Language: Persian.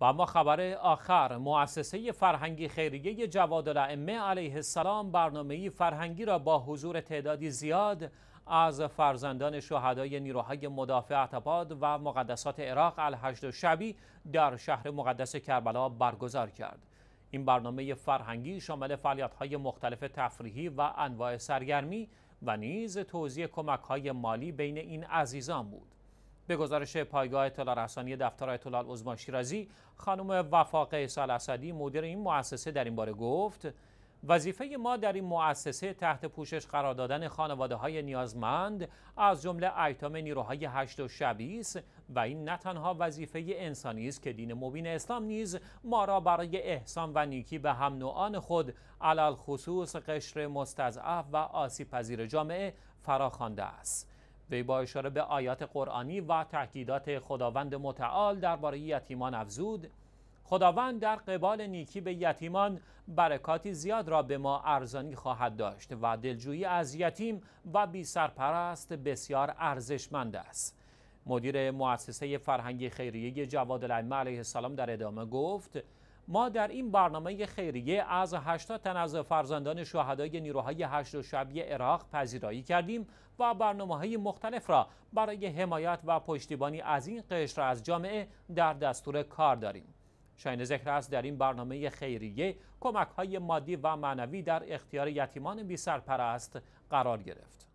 و اما خبر آخر، مؤسسه فرهنگی خیریه جواد الائمه علیه السلام برنامه‌ای فرهنگی را با حضور تعدادی زیاد از فرزندان شهدای نیروهای مدافع اعتقاد و مقدسات عراق الحشد الشعبی در شهر مقدس کربلا برگزار کرد. این برنامه فرهنگی شامل فعالیت‌های مختلف تفریحی و انواع سرگرمی و نیز توزیع کمک‌های مالی بین این عزیزان بود. به گزارش پایگاه اطلاع رسانی دفتر آیت الله العظمایی شیرازی، خانم وفا قیس الاسدی مدیر این مؤسسه در این باره گفت: وظیفه ما در این مؤسسه تحت پوشش قرار دادن خانواده‌های نیازمند از جمله ایتام نیروهای حشد الشعبی است و این نه تنها وظیفه انسانی است که دین مبین اسلام نیز ما را برای احسان و نیکی به هم نوعان خود علل خصوص قشر مستضعف و آسیب پذیر جامعه فراخوانده است. وی با اشاره به آیات قرآنی و تاکیدات خداوند متعال درباره یتیمان افزود: خداوند در قبال نیکی به یتیمان برکاتی زیاد را به ما ارزانی خواهد داشت و دلجویی از یتیم و بی سرپرست بسیار ارزشمند است. مدیر مؤسسه فرهنگی خیریه جواد الائمه علیه السلام در ادامه گفت: ما در این برنامه خیریه از 80 تن از فرزندان شهدای نیروهای حشد الشعبی عراق پذیرایی کردیم و برنامه‌های مختلف را برای حمایت و پشتیبانی از این قشر از جامعه در دستور کار داریم. شایان ذکر است در این برنامه خیریه کمک‌های مادی و معنوی در اختیار یتیمان بی‌سرپرست قرار گرفت.